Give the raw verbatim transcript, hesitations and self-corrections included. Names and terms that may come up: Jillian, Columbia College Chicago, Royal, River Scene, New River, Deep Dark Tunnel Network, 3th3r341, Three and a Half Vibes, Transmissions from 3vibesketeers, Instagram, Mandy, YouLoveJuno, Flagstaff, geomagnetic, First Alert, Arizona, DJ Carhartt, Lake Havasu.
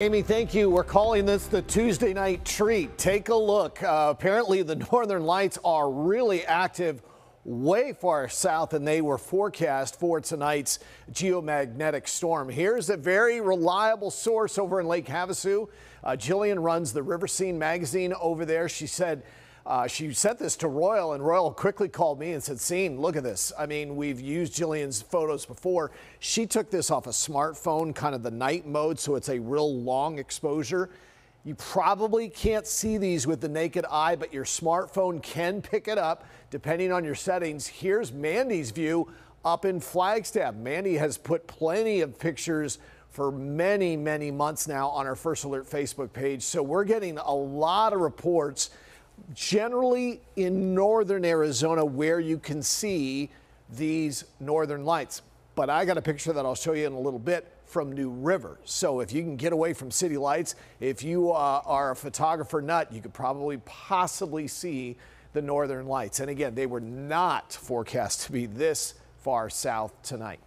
Amy, thank you. We're calling this the Tuesday night treat. Take a look. Uh, apparently the northern lights are really active way far south than they were forecast for tonight's geomagnetic storm. Here's a very reliable source over in Lake Havasu. Uh, Jillian runs the River Scene magazine over there. She said uh, she sent this to Royal, and Royal quickly called me and said, "Scene, look at this." I mean, we've used Jillian's photos before. She took this off a smartphone, kind of the night mode, so it's a real long exposure. You probably can't see these with the naked eye, but your smartphone can pick it up depending on your settings. Here's Mandy's view up in Flagstaff. Mandy has put plenty of pictures for many, many months now on our First Alert Facebook page. So we're getting a lot of reports, generally in northern Arizona, where you can see these northern lights. But I got a picture that I'll show you in a little bit from New River. So if you can get away from city lights, if you uh, are a photographer nut, you could probably possibly see the northern lights. And again, they were not forecast to be this far south tonight.